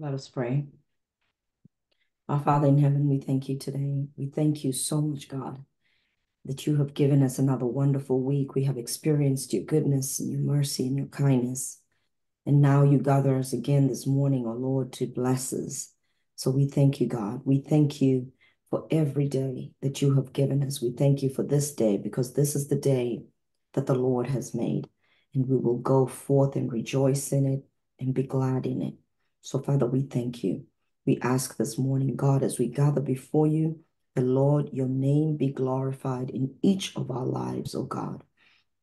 Let us pray. Our Father in heaven, we thank you today. We thank you so much, God, that you have given us another wonderful week. We have experienced your goodness and your mercy and your kindness. And now you gather us again this morning, O Lord, to bless us. So we thank you, God. We thank you for every day that you have given us. We thank you for this day, because this is the day that the Lord has made, and we will go forth and rejoice in it and be glad in it. So, Father, we thank you. We ask this morning, God, as we gather before you, the Lord, your name be glorified in each of our lives, O God.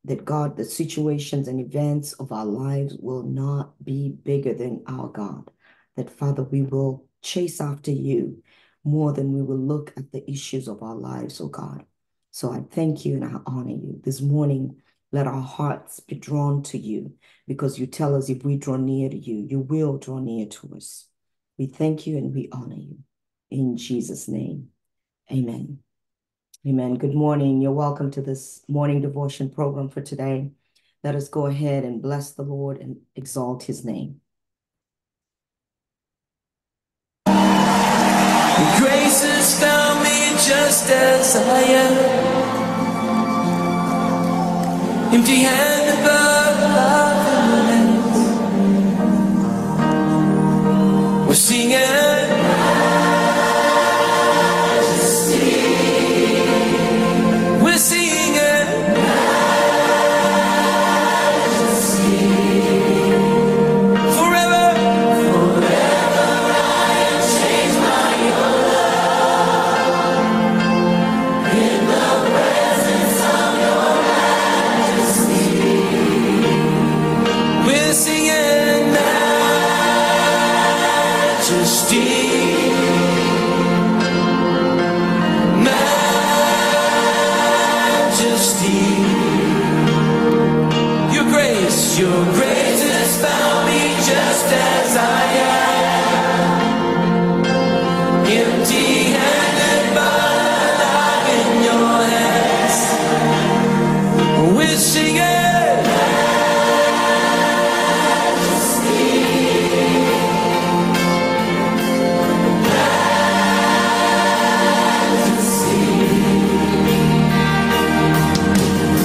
That, God, the situations and events of our lives will not be bigger than our God. That, Father, we will chase after you more than we will look at the issues of our lives, O God. So I thank you and I honor you. This morning, let our hearts be drawn to you, because you tell us if we draw near to you, you will draw near to us. We thank you and we honor you. In Jesus' name, amen. Amen. Good morning. You're welcome to this morning devotion program for today. Let us go ahead and bless the Lord and exalt his name. Grace has found me just as I am, empty-handed but loving. We're singing majesty. We're singing majesty. Forever, forever I am changed by your love. Your grace has found me just as I am, empty-handed but alive in your hands. We're singing majesty, majesty.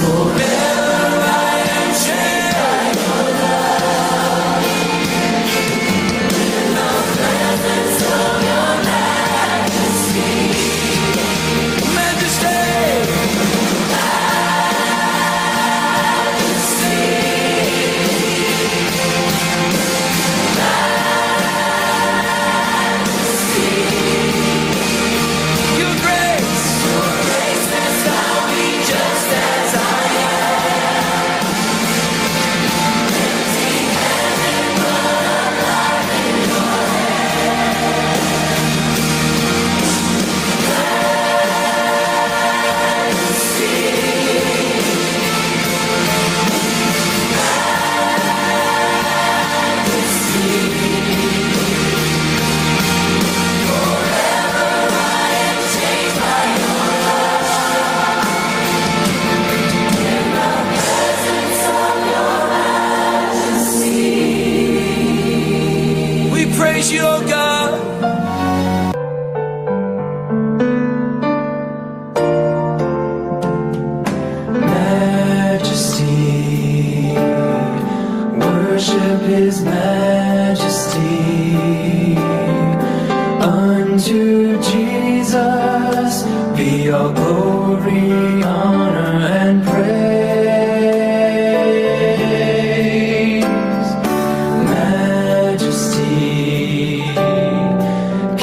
Forever I am changed.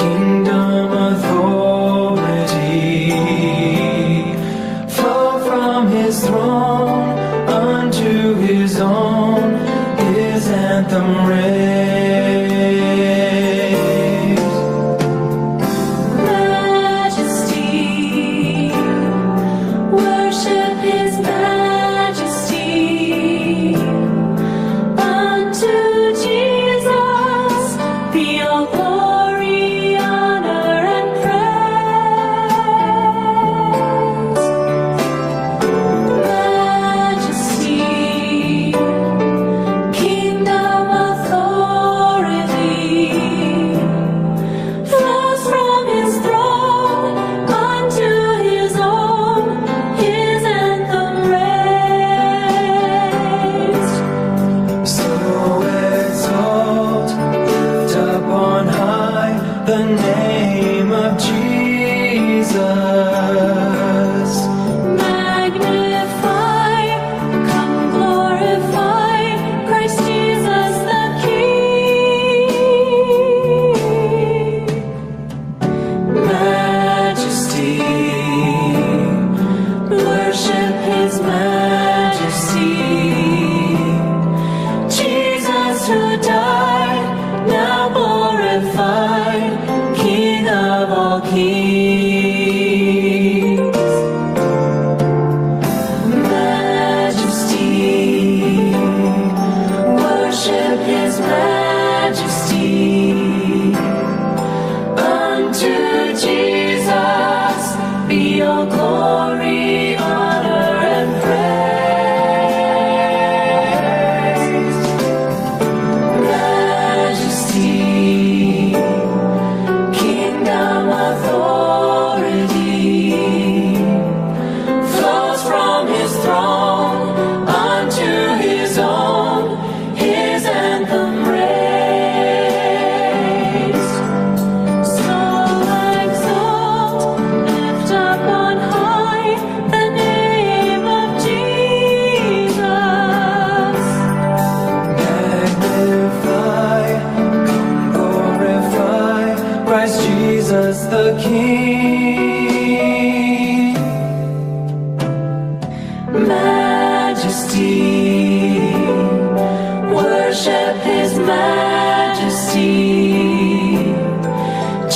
Kingdom authority. majesty.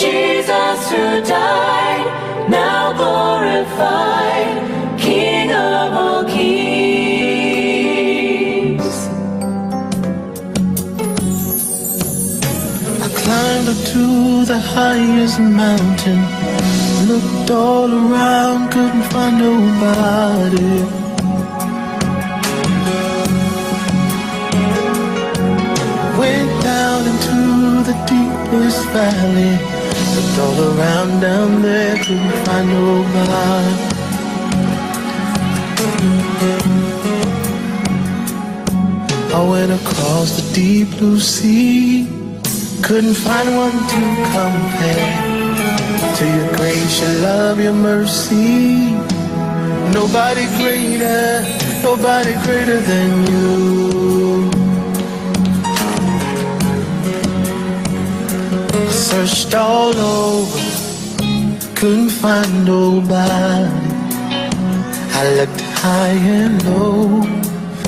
Jesus who died, now glorified, King of all kings. I climbed up to the highest mountain, looked all around, couldn't find nobody. This valley, looked all around down there, couldn't find nobody. I went across the deep blue sea, couldn't find one to compare to your grace, your love, your mercy. Nobody greater, nobody greater than you. Searched all over, couldn't find nobody. I looked high and low,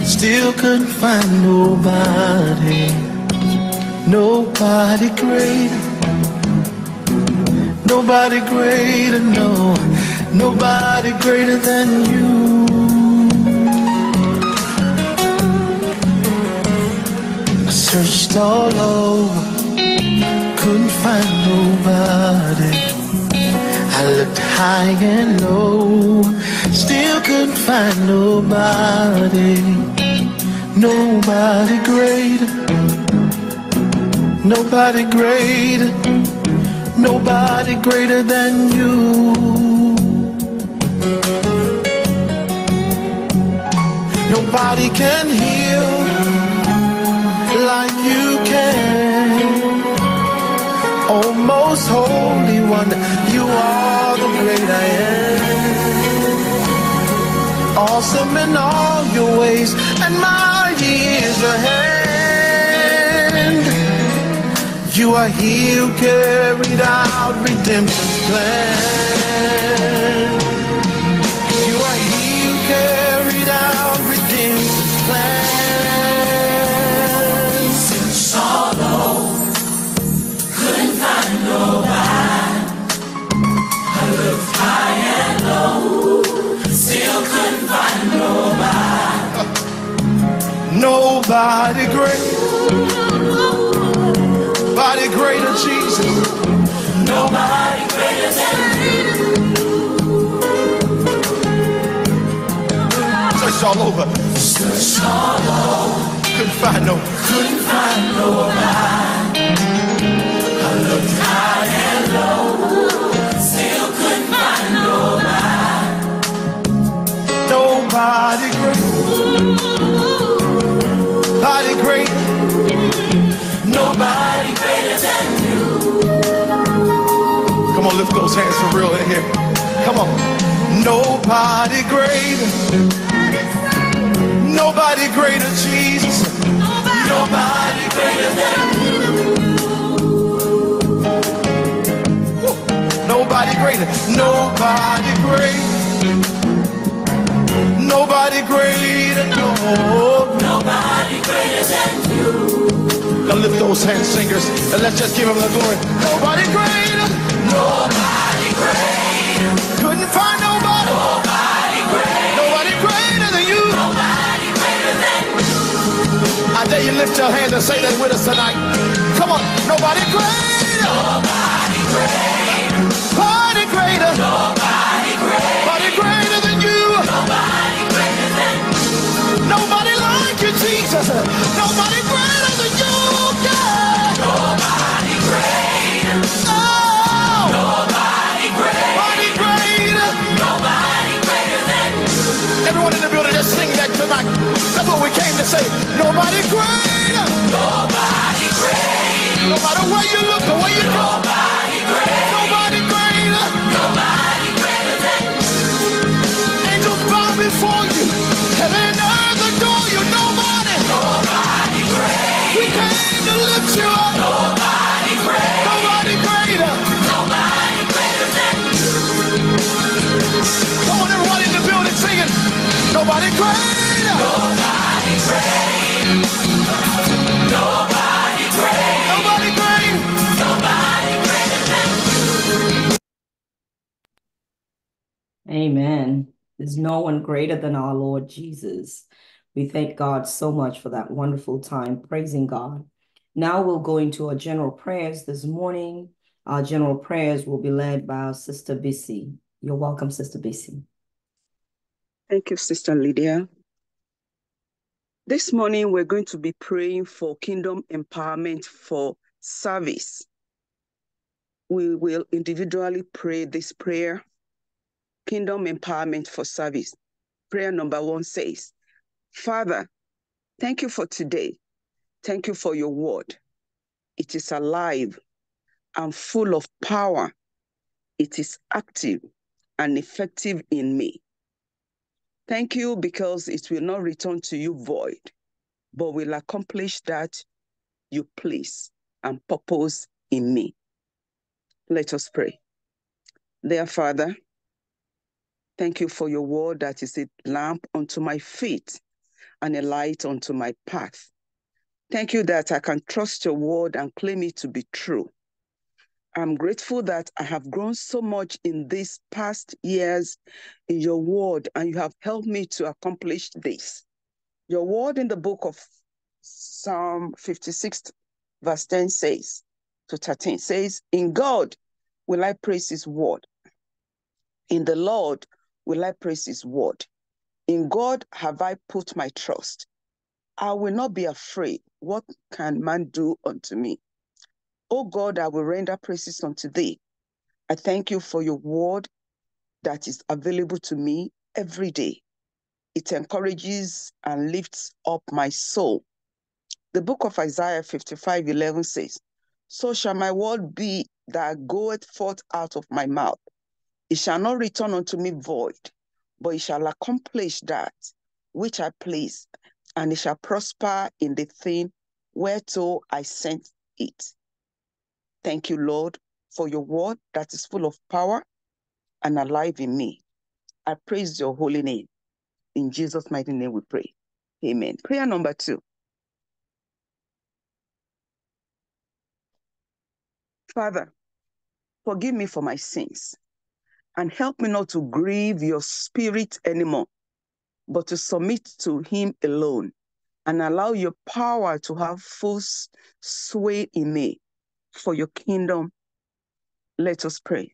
still couldn't find nobody. Nobody greater, nobody greater, no, nobody greater than you. I searched all over, couldn't find nobody. I looked high and low, still couldn't find nobody. Nobody greater, nobody greater, nobody greater than you. Nobody can heal like you can. Oh, most holy one, you are the great I am. Awesome in all your ways, and mighty is your hand. You are he who carried out redemption's plan. You are he who carried out redemption's plan. Since all over, nobody. I looked high and low, still couldn't find nobody. Nobody great, nobody greater, Jesus. Nobody greater than you. Searched all over, searched all over, couldn't find nobody. Looked high and low, still couldn't find nobody. Nobody great, nobody great, nobody greater than you. Come on, lift those hands for real in here. Come on. Nobody great, nobody greater, Jesus. Nobody greater than you. Nobody greater, nobody great, nobody greater, no, nobody greater than you. Now lift those hands, singers, and let's just give him the glory. Nobody greater, nobody greater, couldn't find nobody, nobody greater, nobody greater than you, nobody greater than you. I dare you lift your hand and say that with us tonight. Come on, nobody greater, nobody greater. Nobody greater, nobody greater, nobody greater than you, nobody greater than you, nobody like you, Jesus, nobody greater than you, yeah. Nobody greater, oh, nobody greater, nobody greater, nobody greater than you. Everyone in the building, just sing that tonight. That's what we came to say. Nobody greater, nobody greater, no matter where you look, the way you go, nobody greater, nobody greater, nobody greater than you. Angels bow before you, heaven and earth adore you. Nobody, nobody greater, we came to lift you up. Nobody greater, nobody greater, nobody greater than you. Come on, everyone in the building singing. Nobody greater, nobody greater, nobody There's no one greater than our Lord Jesus. We thank God so much for that wonderful time praising God. Now we'll go into our general prayers this morning. Our general prayers will be led by our Sister Bisi. You're welcome, Sister Bisi. Thank you, Sister Lydia. This morning, we're going to be praying for kingdom empowerment for service. We will individually pray this prayer, kingdom empowerment for service. Prayer number one says, Father, thank you for today. Thank you for your word. It is alive and full of power. It is active and effective in me. Thank you because it will not return to you void, but will accomplish that you place and purpose in me. Let us pray. Dear Father, thank you for your word that is a lamp unto my feet and a light unto my path. Thank you that I can trust your word and claim it to be true. I'm grateful that I have grown so much in these past years in your word, and you have helped me to accomplish this. Your word in the book of Psalm 56, verse 10 says, to 13 says, in God will I praise his word. In the Lord will I praise his word. In God have I put my trust. I will not be afraid. What can man do unto me? O God, I will render praises unto thee. I thank you for your word that is available to me every day. It encourages and lifts up my soul. The book of Isaiah 55:11 says, so shall my word be that goeth forth out of my mouth. It shall not return unto me void, but it shall accomplish that which I please, and it shall prosper in the thing whereto I sent it. Thank you, Lord, for your word that is full of power and alive in me. I praise your holy name. In Jesus' mighty name we pray. Amen. Prayer number two. Father, forgive me for my sins and help me not to grieve your spirit anymore, but to submit to him alone and allow your power to have full sway in me. For your kingdom, let us pray.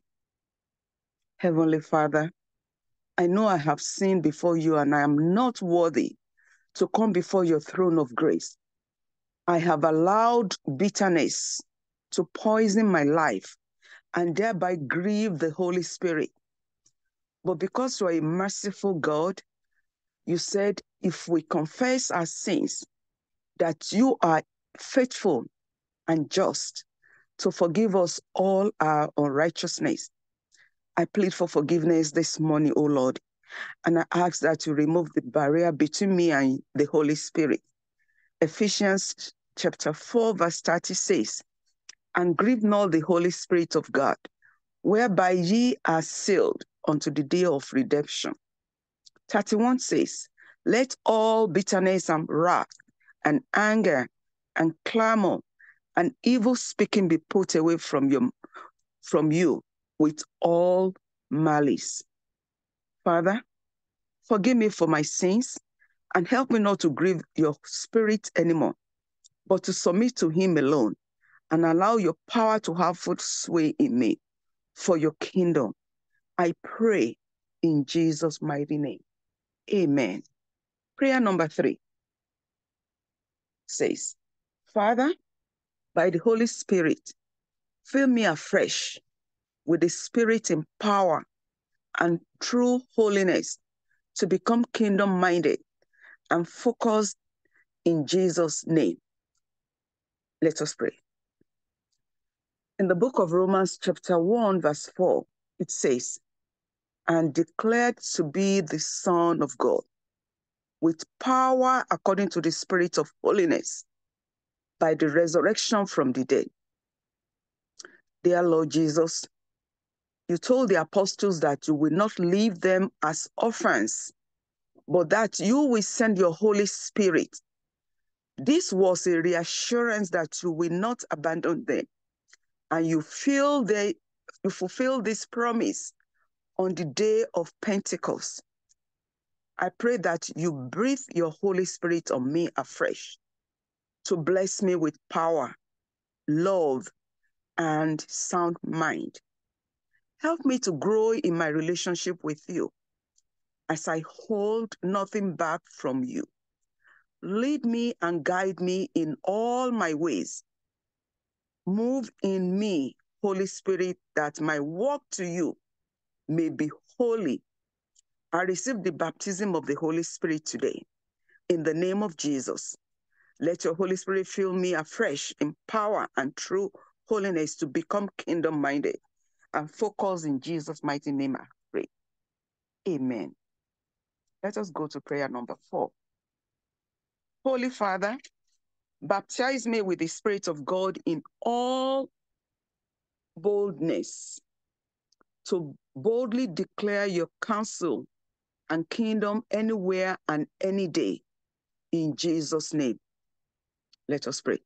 Heavenly Father, I know I have sinned before you and I am not worthy to come before your throne of grace. I have allowed bitterness to poison my life and thereby grieve the Holy Spirit. But because you are a merciful God, you said if we confess our sins, that you are faithful and just to forgive us all our unrighteousness. I plead for forgiveness this morning, O Lord, and I ask that you remove the barrier between me and the Holy Spirit. Ephesians chapter 4, verse 30 says, and grieve not the Holy Spirit of God, whereby ye are sealed unto the day of redemption. 31 says, let all bitterness and wrath and anger and clamor and evil speaking be put away from you with all malice. Father, forgive me for my sins and help me not to grieve your spirit anymore, but to submit to him alone and allow your power to have full sway in me for your kingdom. I pray in Jesus' mighty name. Amen. Prayer number three says, Father, by the Holy Spirit, fill me afresh with the Spirit in power and true holiness to become kingdom-minded and focused in Jesus' name. Let us pray. In the book of Romans chapter 1, verse 4, it says, and declared to be the Son of God with power according to the Spirit of holiness, by the resurrection from the dead. Dear Lord Jesus, you told the apostles that you will not leave them as orphans, but that you will send your Holy Spirit. This was a reassurance that you will not abandon them, and you fulfill this promise on the day of Pentecost I pray that you breathe your Holy Spirit on me afresh to bless me with power, love, and sound mind. Help me to grow in my relationship with you as I hold nothing back from you. Lead me and guide me in all my ways. Move in me, Holy Spirit, that my walk to you may be holy. I receive the baptism of the Holy Spirit today. In the name of Jesus, let your Holy Spirit fill me afresh in power and true holiness to become kingdom-minded and focus in Jesus' mighty name, I pray. Amen. Let us go to prayer number 4. Holy Father, baptize me with the Spirit of God in all boldness to boldly declare your counsel and kingdom anywhere and any day. In Jesus' name, let us pray.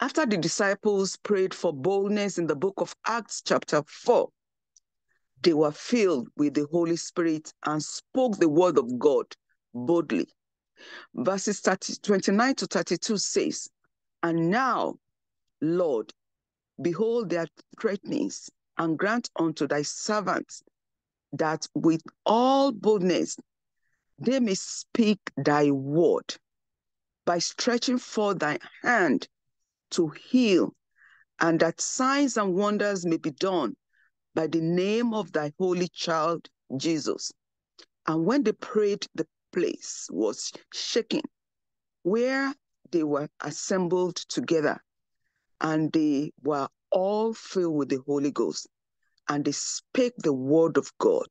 After the disciples prayed for boldness in the book of Acts chapter 4, they were filled with the Holy Spirit and spoke the word of God boldly. Verses 29 to 32 says, "And now, Lord, behold their threatenings, and grant unto thy servants that with all boldness they may speak thy word, by stretching forth thy hand to heal, and that signs and wonders may be done by the name of thy holy child Jesus." And when they prayed, the place was shaken where they were assembled together, and they were all filled with the Holy Ghost, and they spake the word of God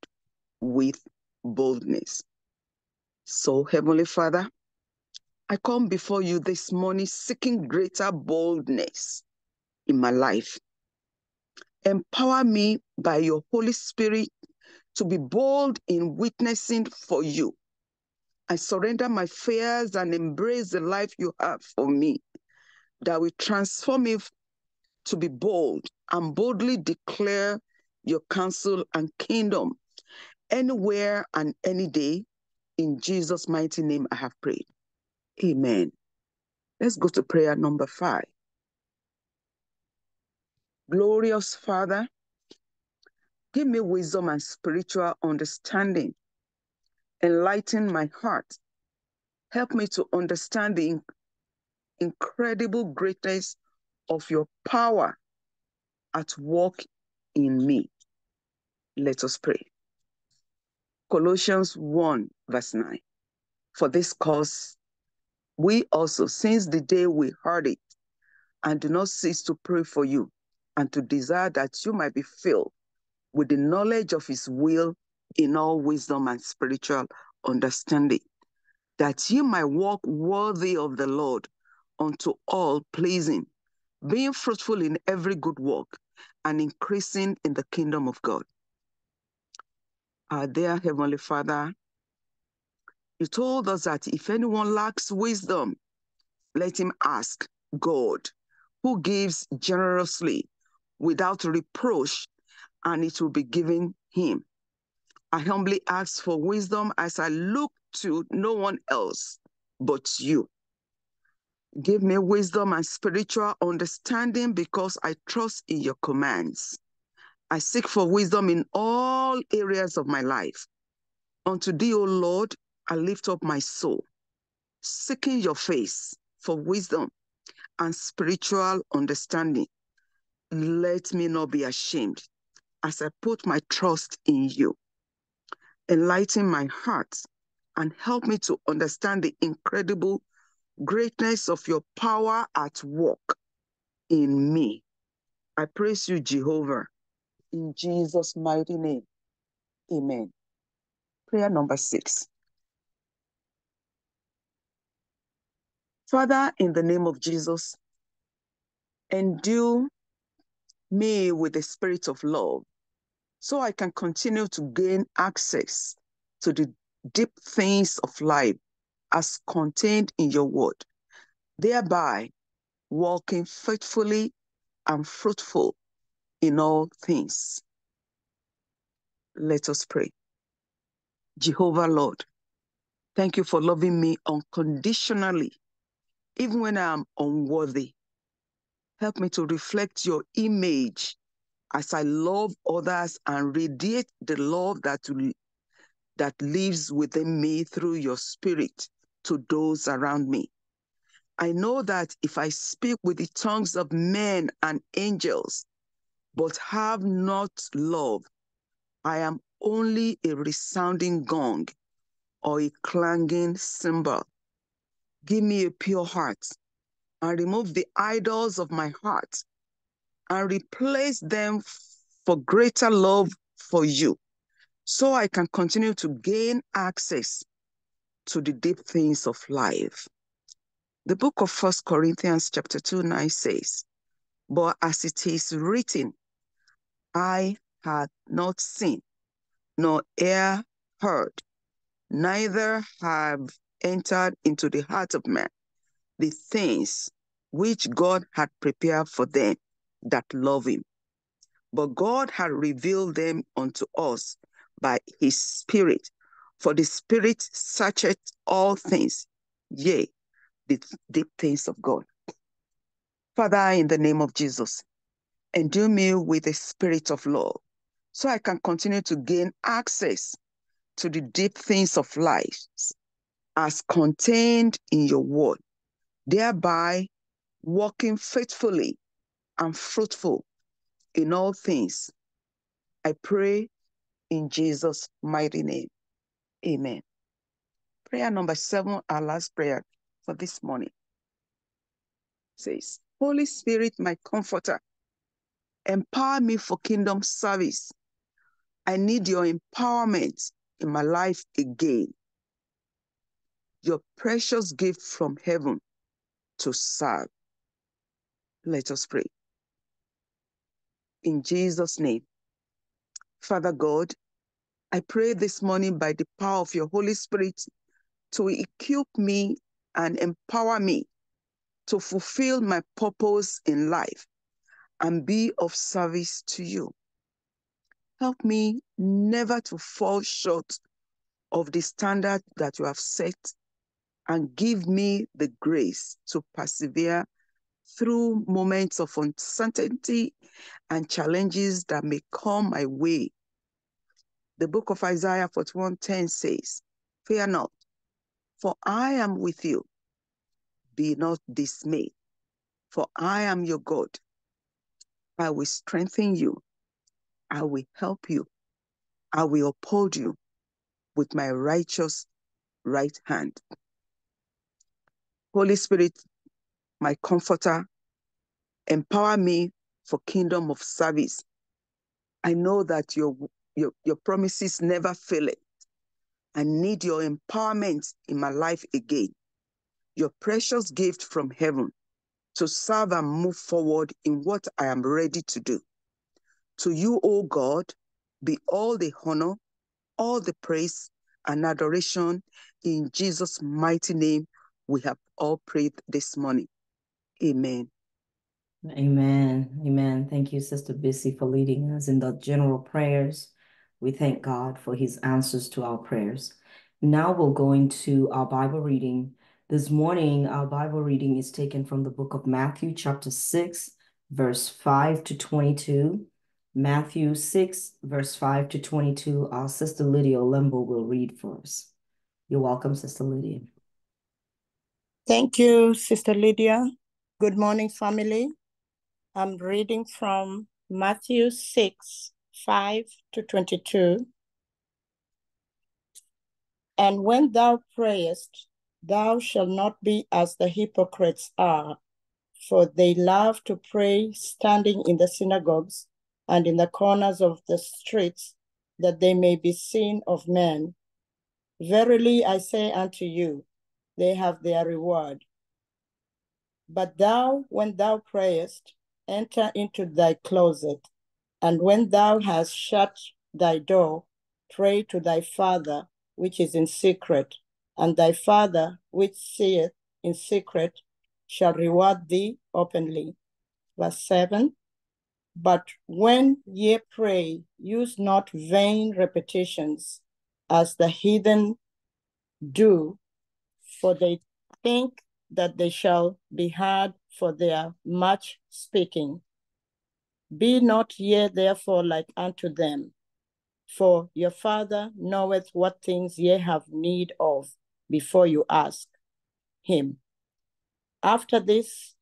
with boldness. So, Heavenly Father, I come before you this morning seeking greater boldness in my life. Empower me by your Holy Spirit to be bold in witnessing for you. I surrender my fears and embrace the life you have for me that will transform me to be bold and boldly declare your counsel and kingdom anywhere and any day. In Jesus' mighty name, I have prayed. Amen. Let's go to prayer number 5. Glorious Father, give me wisdom and spiritual understanding. Enlighten my heart. Help me to understand the incredible greatness of your power at work in me. Let us pray. Colossians 1 verse 9. "For this cause, we also, since the day we heard it, and do not cease to pray for you, and to desire that you might be filled with the knowledge of his will in all wisdom and spiritual understanding, that you might walk worthy of the Lord unto all pleasing, being fruitful in every good work and increasing in the kingdom of God." Our dear Heavenly Father, you told us that if anyone lacks wisdom, let him ask God, who gives generously without reproach, and it will be given him. I humbly ask for wisdom as I look to no one else but you. Give me wisdom and spiritual understanding because I trust in your commands. I seek for wisdom in all areas of my life. Unto thee, O Lord, I lift up my soul, seeking your face for wisdom and spiritual understanding. Let me not be ashamed as I put my trust in you. Enlighten my heart and help me to understand the incredible greatness of your power at work in me. I praise you, Jehovah, in Jesus' mighty name. Amen. Prayer number 6. Father, in the name of Jesus, endue me with the spirit of love so I can continue to gain access to the deep things of life as contained in your word, thereby walking faithfully and fruitful in all things. Let us pray. Jehovah Lord, thank you for loving me unconditionally, even when I am unworthy. Help me to reflect your image as I love others and radiate the love that lives within me through your spirit to those around me. I know that if I speak with the tongues of men and angels, but have not love, I am only a resounding gong or a clanging cymbal. Give me a pure heart and remove the idols of my heart and replace them for greater love for you, so I can continue to gain access to the deep things of life. The book of 1 Corinthians chapter 2:9 says, "But as it is written, I had not seen, nor ear heard, neither have entered into the heart of man the things which God had prepared for them that love him. But God had revealed them unto us by his Spirit, for the Spirit searcheth all things, yea, the deep things of God." Father, in the name of Jesus, endue me with a spirit of love, so I can continue to gain access to the deep things of life as contained in your word, thereby walking faithfully and fruitful in all things. I pray in Jesus' mighty name. Amen. Prayer number 7, our last prayer for this morning, says, "Holy Spirit, my comforter, empower me for kingdom service. I need your empowerment in my life again. Your precious gift from heaven to serve." Let us pray. In Jesus' name, Father God, I pray this morning by the power of your Holy Spirit to equip me and empower me to fulfill my purpose in life and be of service to you. Help me never to fall short of the standard that you have set, and give me the grace to persevere through moments of uncertainty and challenges that may come my way. The book of Isaiah 41:10 says, "Fear not, for I am with you. Be not dismayed, for I am your God. I will strengthen you. I will help you. I will uphold you with my righteous right hand." Holy Spirit, my comforter, empower me for kingdom of service. I know that your promises never fail it. I need your empowerment in my life again, your precious gift from heaven to serve and move forward in what I am ready to do. To you, O God, be all the honor, all the praise and adoration. In Jesus' mighty name, we have all prayed this morning. Amen. Amen. Amen. Thank you, Sister Bissy, for leading us in the general prayers. We thank God for his answers to our prayers. Now we'll go into our Bible reading. This morning, our Bible reading is taken from the book of Matthew, chapter 6, verse 5 to 22. Matthew 6, verse 5 to 22. Our Sister Lydia Olembo will read for us. You're welcome, Sister Lydia. Thank you, Sister Lydia. Good morning, family. I'm reading from Matthew 6, 5 to 22. "And when thou prayest, thou shalt not be as the hypocrites are, for they love to pray standing in the synagogues and in the corners of the streets, that they may be seen of men. Verily I say unto you, they have their reward. But thou, when thou prayest, enter into thy closet, and when thou hast shut thy door, pray to thy Father which is in secret, and thy Father which seeth in secret shall reward thee openly." Verse 7, "But when ye pray, use not vain repetitions, as the heathen do, for they think that they shall be heard for their much speaking. Be not ye therefore like unto them, for your Father knoweth what things ye have need of before you ask him. After this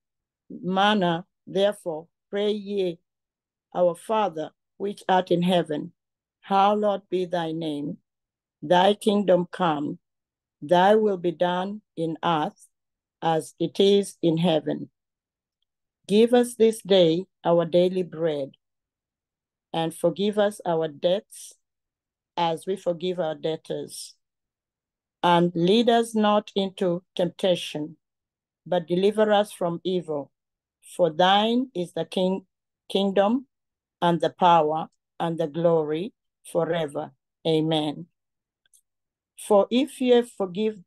manner, therefore, pray ye: Our Father, which art in heaven, hallowed be thy name. Thy kingdom come, thy will be done in earth as it is in heaven. Give us this day our daily bread, and forgive us our debts as we forgive our debtors. And lead us not into temptation, but deliver us from evil. For thine is the kingdom, and the power, and the glory forever. Amen. For if ye forgive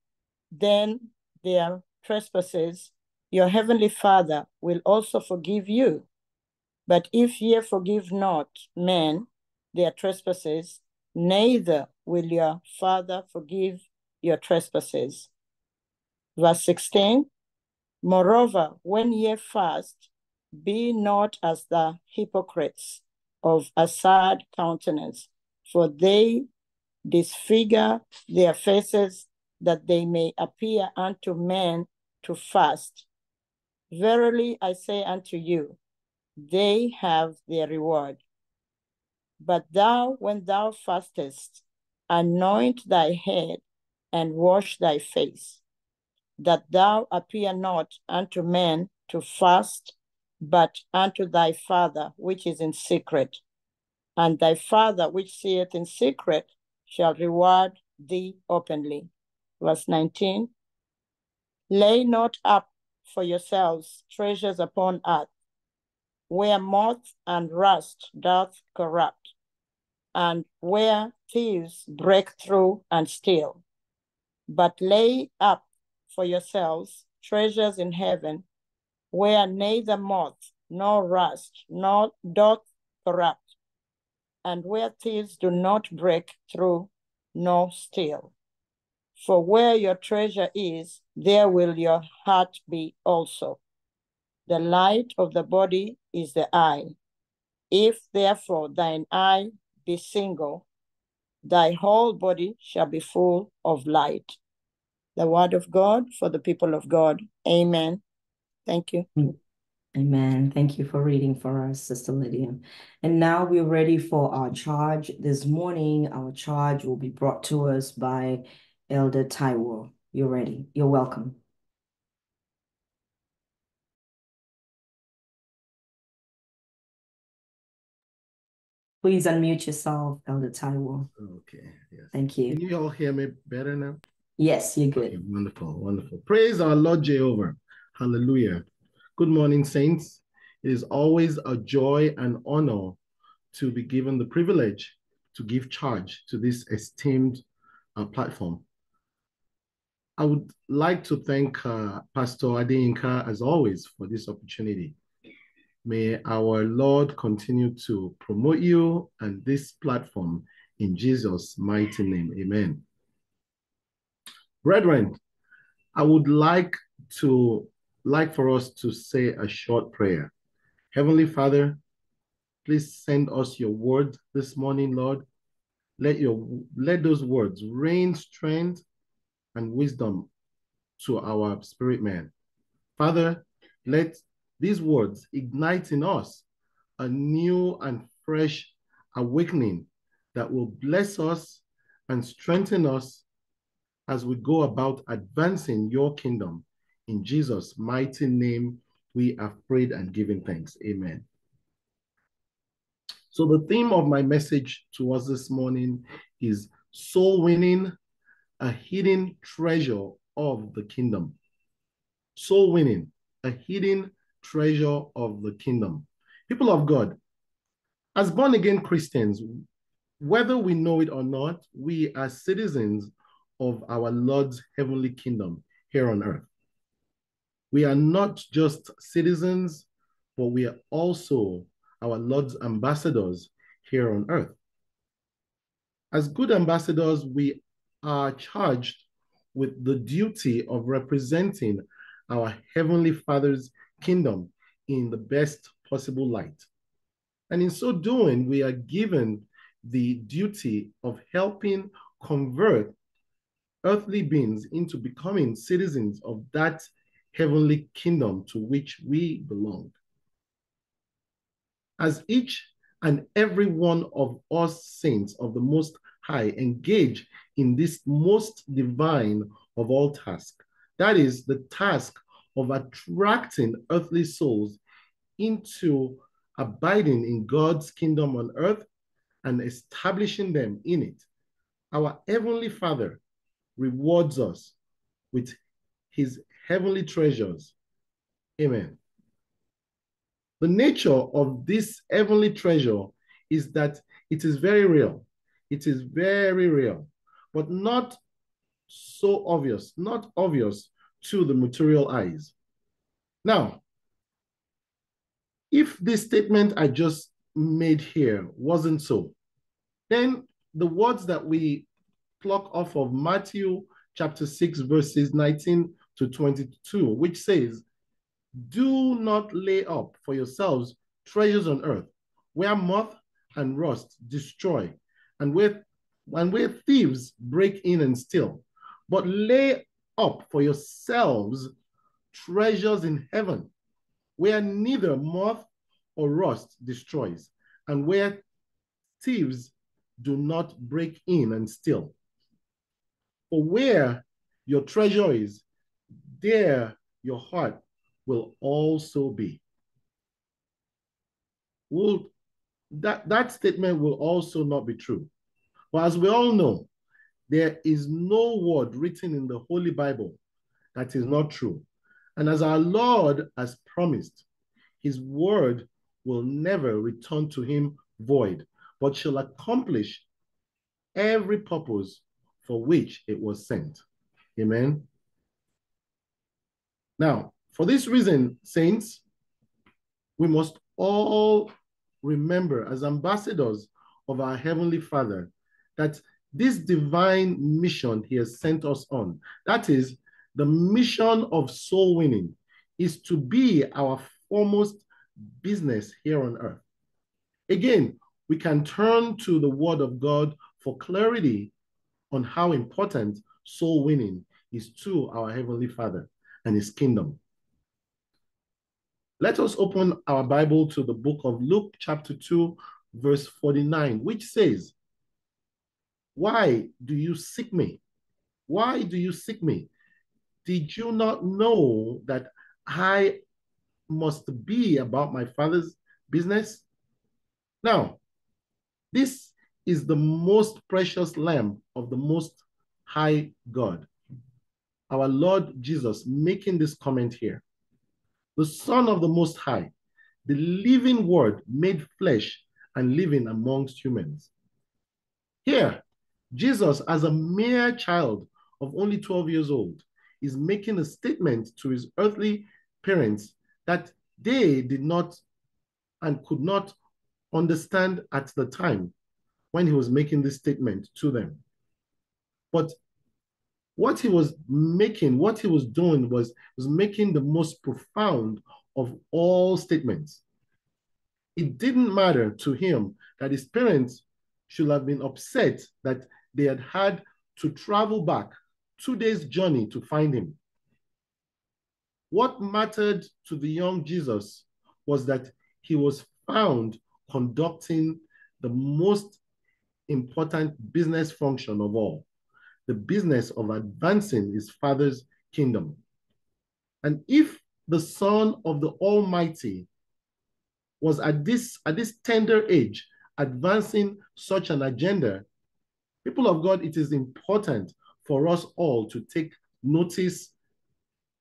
them their trespasses, your heavenly Father will also forgive you. But if ye forgive not men their trespasses, neither will your Father forgive your trespasses. Verse 16, moreover, when ye fast, be not as the hypocrites, of a sad countenance, for they disfigure their faces, that they may appear unto men to fast. Verily I say unto you, they have their reward. But thou, when thou fastest, anoint thy head and wash thy face, that thou appear not unto men to fast, but unto thy Father which is in secret. And thy Father which seeth in secret shall reward thee openly. Verse 19, lay not up for yourselves treasures upon earth, where moth and rust doth corrupt, and where thieves break through and steal. But lay up for yourselves treasures in heaven, where neither moth nor rust nor doth corrupt, and where thieves do not break through nor steal. For where your treasure is, there will your heart be also. The light of the body is the eye. If therefore thine eye be single, thy whole body shall be full of light. The word of God for the people of God. Amen. Thank you. Amen. Thank you for reading for us, Sister Lydia. And now we're ready for our charge. This morning, our charge will be brought to us by Elder Taiwo. You're ready. You're welcome. Please unmute yourself, Elder Taiwo. Okay. Yes. Thank you. Can you all hear me better now? Yes, you're good. Okay, wonderful, wonderful. Praise our Lord Jehovah. Hallelujah. Good morning, saints. It is always a joy and honor to be given the privilege to give charge to this esteemed platform. I would like to thank Pastor Adeyinka, as always, for this opportunity. May our Lord continue to promote you and this platform in Jesus' mighty name. Amen. Brethren, I would like for us to say a short prayer. Heavenly Father, please send us your word this morning, Lord. Let those words rain strength and wisdom to our spirit man. Father, let these words ignite in us a new and fresh awakening that will bless us and strengthen us as we go about advancing your kingdom. In Jesus' mighty name, we have prayed and given thanks. Amen. So the theme of my message to us this morning is soul winning, a hidden treasure of the kingdom. Soul winning, a hidden treasure of the kingdom. People of God, as born-again Christians, whether we know it or not, we are citizens of our Lord's heavenly kingdom here on earth. We are not just citizens, but we are also our Lord's ambassadors here on earth. As good ambassadors, we are charged with the duty of representing our Heavenly Father's kingdom in the best possible light. And in so doing, we are given the duty of helping convert earthly beings into becoming citizens of that heavenly kingdom to which we belong. As each and every one of us saints of the Most High engage in this most divine of all tasks, that is the task of attracting earthly souls into abiding in God's kingdom on earth and establishing them in it, our Heavenly Father rewards us with his heavenly treasures. Amen. The nature of this heavenly treasure is that it is very real. It is very real, but not so obvious, not obvious to the material eyes. Now, if this statement I just made here wasn't so, then the words that we pluck off of Matthew chapter 6, verses 19 to 22, which says, "Do not lay up for yourselves treasures on earth, where moth and rust destroy, and where thieves break in and steal. But lay up for yourselves treasures in heaven, where neither moth or rust destroys, and where thieves do not break in and steal. For where your treasure is, there your heart will also be." That statement will also not be true. But as we all know, there is no word written in the Holy Bible that is not true. And as our Lord has promised, his word will never return to him void, but shall accomplish every purpose for which it was sent. Amen. Now, for this reason, saints, we must all remember as ambassadors of our Heavenly Father that this divine mission he has sent us on, that is, the mission of soul winning, is to be our foremost business here on earth. Again, we can turn to the Word of God for clarity on how important soul winning is to our Heavenly Father and his kingdom. Let us open our Bible to the book of Luke chapter 2, verse 49, which says, "Why do you seek me? Why do you seek me? Did you not know that I must be about my Father's business?" Now, this is the most precious Lamb of the Most High God, our Lord Jesus, making this comment here. The Son of the Most High, the living Word made flesh and living amongst humans. Here, Jesus, as a mere child of only 12 years old, is making a statement to his earthly parents that they did not and could not understand at the time when he was making this statement to them. But what he was doing was making the most profound of all statements. It didn't matter to him that his parents should have been upset that they had had to travel back 2 days' journey to find him. What mattered to the young Jesus was that he was found conducting the most important business function of all, the business of advancing his Father's kingdom. And if the Son of the Almighty was at this tender age advancing such an agenda, people of God, it is important for us all to take notice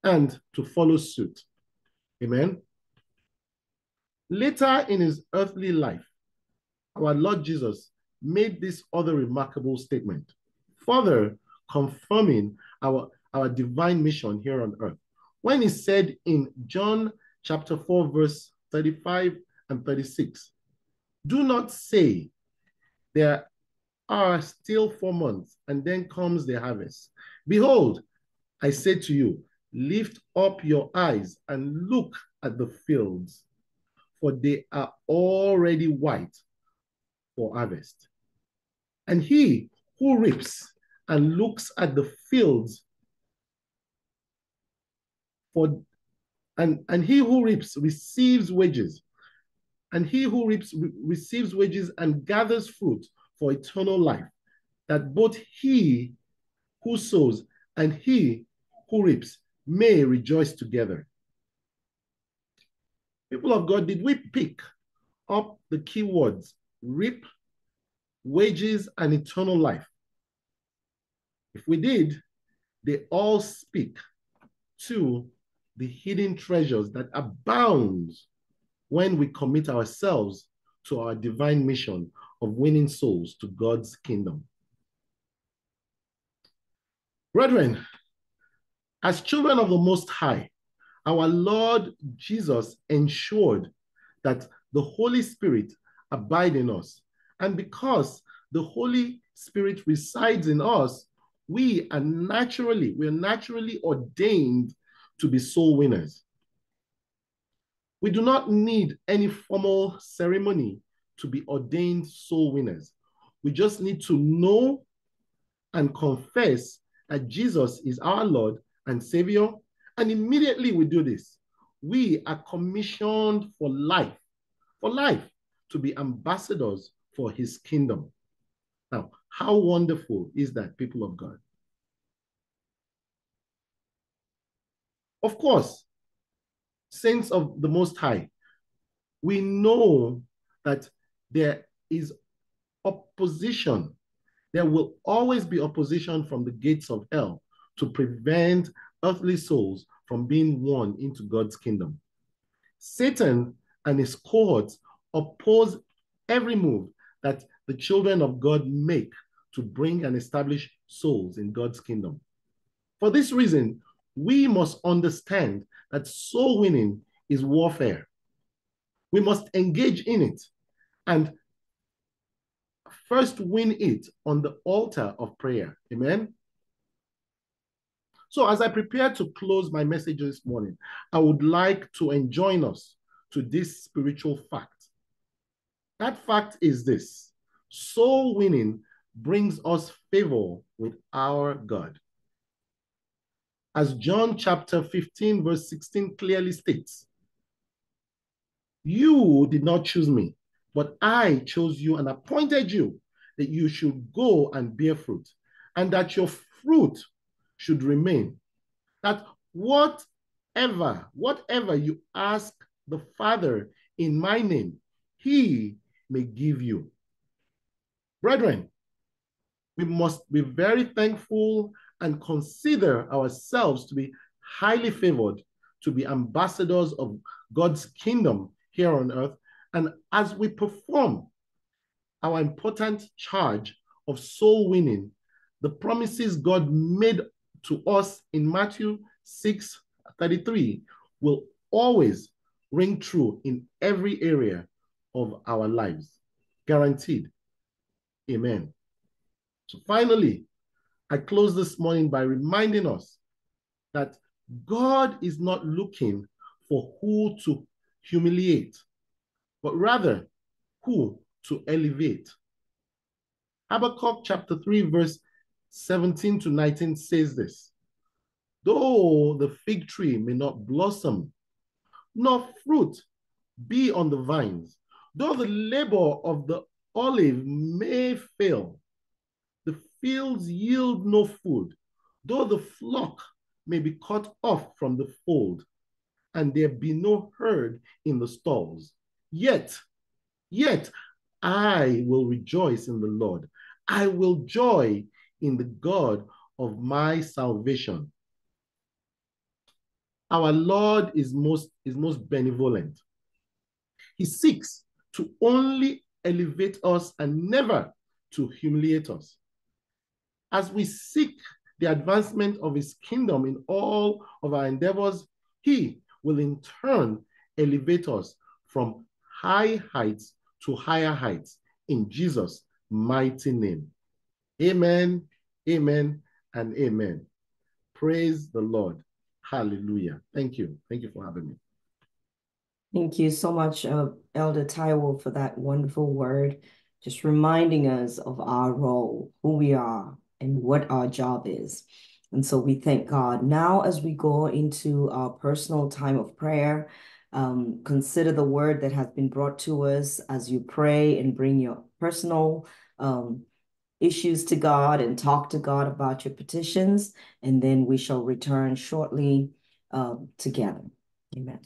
and to follow suit. Amen. Later in his earthly life, our Lord Jesus made this other remarkable statement, further confirming our divine mission here on earth, when he said in John chapter 4, verse 35 and 36, "Do not say there are still 4 months, and then comes the harvest. Behold, I say to you, lift up your eyes and look at the fields, for they are already white for harvest. And he who reaps and looks at the fields, and he who reaps receives wages, and he who reaps receives wages and gathers fruit for eternal life, that both he who sows and he who reaps may rejoice together. People of God, did we pick up the key words reap, wages, and eternal life? If we did, they all speak to the hidden treasures that abound when we commit ourselves to our divine mission of winning souls to God's kingdom. Brethren, as children of the Most High, our Lord Jesus ensured that the Holy Spirit abide in us. And because the Holy Spirit resides in us, we are naturally ordained to be soul winners. We do not need any formal ceremony to be ordained soul winners. We just need to know and confess that Jesus is our Lord and Savior. And immediately we do this, we are commissioned for life, to be ambassadors for his kingdom. Now, how wonderful is that, people of God? Of course, saints of the Most High, we know that there is opposition. There will always be opposition from the gates of hell to prevent earthly souls from being won into God's kingdom. Satan and his cohorts oppose every move that the children of God make to bring and establish souls in God's kingdom. For this reason, we must understand that soul winning is warfare. We must engage in it and first win it on the altar of prayer. Amen? So as I prepare to close my message this morning, I would like to enjoin us to this spiritual fact. That fact is this: soul winning brings us favor with our God. As John chapter 15, verse 16 clearly states, "You did not choose me, but I chose you and appointed you that you should go and bear fruit, and that your fruit should remain, that whatever you ask the Father in my name, he may give you." Brethren, we must be very thankful and consider ourselves to be highly favored to be ambassadors of God's kingdom here on earth. And as we perform our important charge of soul winning, the promises God made to us in Matthew 6:33 will always ring true in every area of our lives. Guaranteed. Amen. So finally, I close this morning by reminding us that God is not looking for who to humiliate, but rather who to elevate. Habakkuk chapter 3, verse 17 to 19 says this: "Though the fig tree may not blossom, nor fruit be on the vines, though the labor of the olive may fail, the fields yield no food, though the flock may be cut off from the fold, and there be no herd in the stalls, yet I will rejoice in the Lord. I will joy in the God of my salvation." Our Lord is most benevolent. He seeks to only elevate us and never to humiliate us. As we seek the advancement of his kingdom in all of our endeavors, he will in turn elevate us from high heights to higher heights in Jesus' mighty name. Amen, amen, and amen. Praise the Lord. Hallelujah. Thank you. Thank you for having me. Thank you so much, Elder Taiwo, for that wonderful word, just reminding us of our role, who we are, and what our job is. And so we thank God. Now, as we go into our personal time of prayer, consider the word that has been brought to us as you pray and bring your personal issues to God and talk to God about your petitions, and then we shall return shortly together. Amen.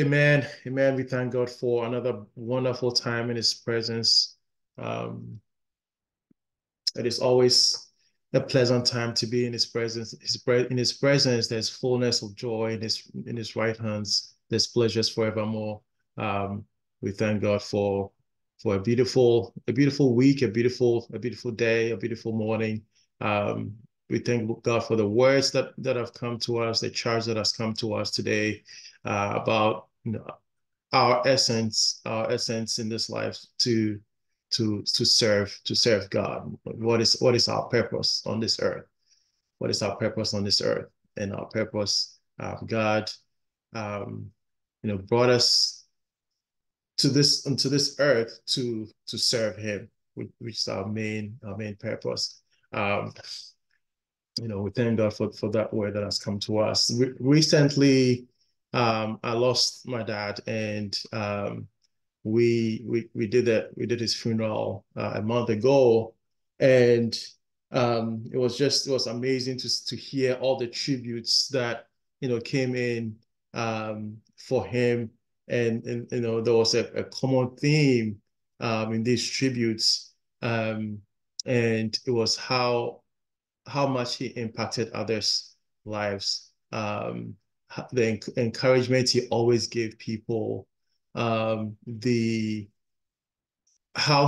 Amen. Amen. We thank God for another wonderful time in his presence. It is always a pleasant time to be in his presence. In his presence, there's fullness of joy. In his right hands, there's pleasures forevermore. We thank God for a beautiful week, a beautiful day, a beautiful morning. We thank God for the words that have come to us, the charge that has come to us today about our essence in this life to serve God. What is our purpose on this earth? What is our purpose on this earth? And our purpose, God, brought us onto this earth to serve Him, which is our main purpose. We thank God for that word that has come to us. Recently, I lost my dad, and we did his funeral a month ago, and it was amazing to hear all the tributes that came in for him, and there was a common theme in these tributes, and it was how much he impacted others' lives, the encouragement he always gave people, how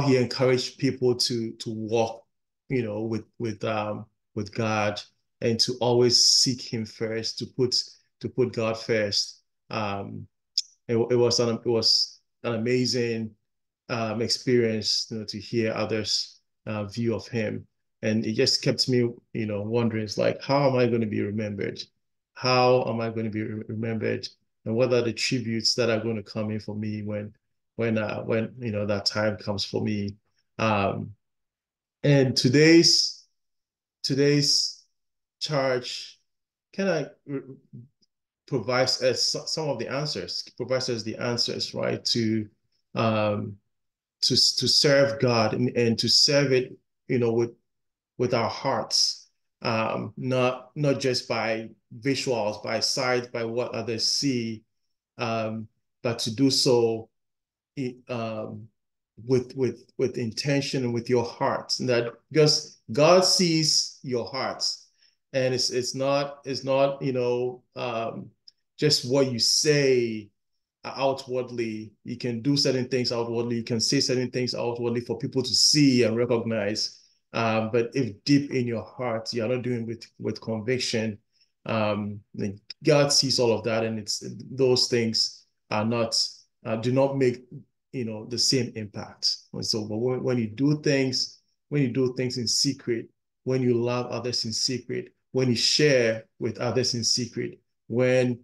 he encouraged people to walk, with God, and to always seek Him first, to put God first. It was an amazing experience, to hear others' view of him. And it just kept me, wondering, it's like, how am I going to be remembered? How am I going to be remembered? And what are the tributes that are going to come in for me when that time comes for me? And today's charge kind of provides us some of the answers. Provides us the answers, right? To serve God and to serve it, with our hearts, not just by visuals, by sight, by what others see, but to do so with intention and with your hearts. And that, because God sees your hearts, and it's not just what you say outwardly. You can do certain things outwardly. You can say certain things outwardly for people to see and recognize. But if deep in your heart you are not doing with conviction, God sees all of that, and those things are do not make the same impact. And so, but when you do things in secret, when you love others in secret, when you share with others in secret, when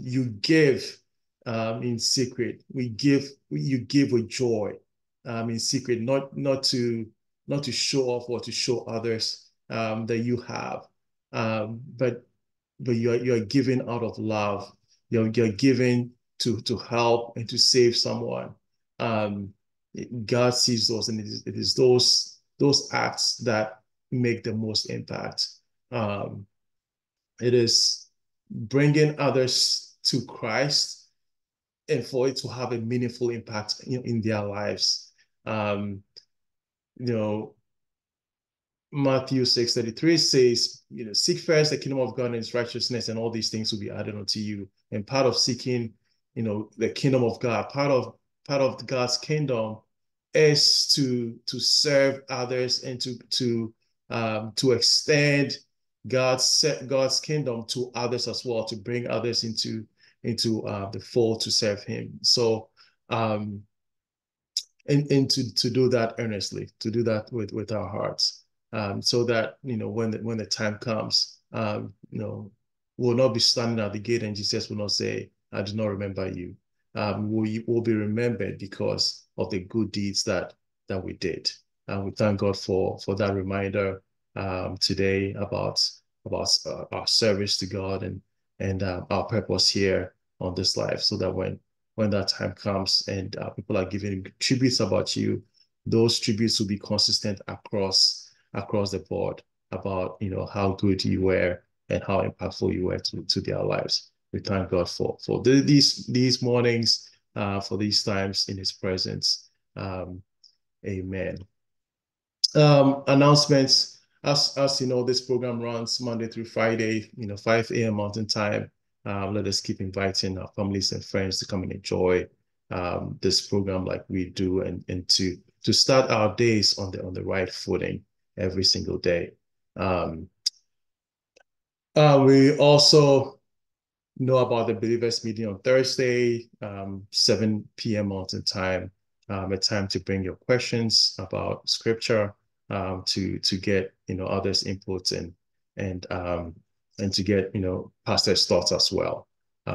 you give in secret, you give with joy in secret, not to show off or to show others that you have, but you're giving out of love. You're giving to help and to save someone. God sees those, and it is those acts that make the most impact. It is bringing others to Christ, and for it to have a meaningful impact in their lives. Matthew 6:33 says, seek first the kingdom of God and its righteousness, and all these things will be added unto you. And part of seeking, the kingdom of God, part of God's kingdom is to serve others, and to extend God's kingdom to others as well, to bring others into the fold to serve Him. So, And to do that earnestly, to do that with our hearts, so that when the time comes, we'll not be standing at the gate and Jesus will not say, "I do not remember you." We'll be remembered because of the good deeds that we did. And we thank God for that reminder today about our service to God and our purpose here on this life, so that when that time comes and people are giving tributes about you, those tributes will be consistent across the board about how good you were and how impactful you were to their lives. we thank God for these mornings, for these times in His presence. Amen. Announcements. As you know, this program runs Monday through Friday, 5 a.m. Mountain Time. Let us keep inviting our families and friends to come and enjoy this program like we do, and to start our days on the right footing every single day. We also know about the Believers Meeting on Thursday, 7 p.m. Mountain Time, a time to bring your questions about Scripture, to get others' input and to get pastors' thoughts as well.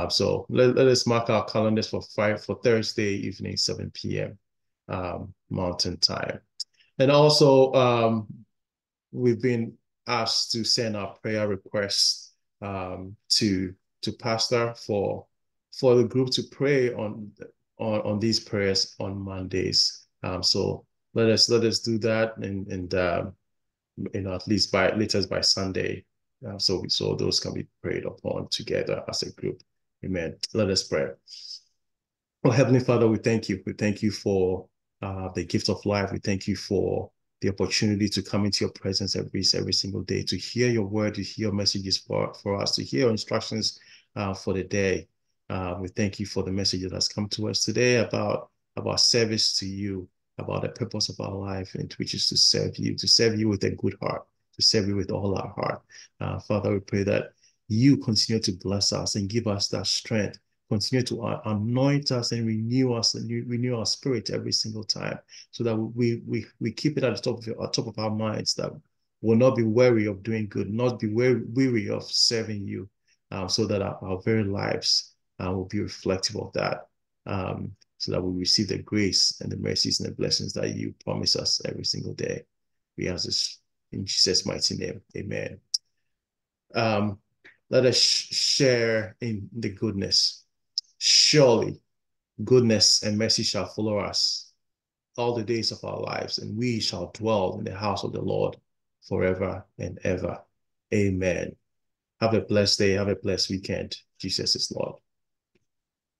So let us mark our calendars for Thursday evening, 7 p.m. Mountain Time. And also, we've been asked to send our prayer requests to Pastor for the group to pray on these prayers on Mondays. So let us do that, and at least by Sunday. So those can be prayed upon together as a group. Amen. Let us pray. Oh, Heavenly Father, we thank you. We thank you for the gift of life. We thank you for the opportunity to come into your presence every single day, to hear your word, to hear messages for us, to hear instructions for the day. We thank you for the message that has come to us today about service to you, about the purpose of our life, and which is to serve you with a good heart, to serve you with all our heart. Father, we pray that you continue to bless us and give us that strength. Continue to anoint us and renew our spirit every single time, so that we keep it at the top of our minds, that we'll not be weary of doing good, not be weary of serving you, so that our very lives will be reflective of that, so that we receive the grace and the mercies and the blessings that you promise us every single day. We ask this in Jesus' mighty name. Amen. Let us share in the goodness. Surely goodness and mercy shall follow us all the days of our lives, and we shall dwell in the house of the Lord forever and ever. Amen. Have a blessed day. Have a blessed weekend. Jesus is Lord.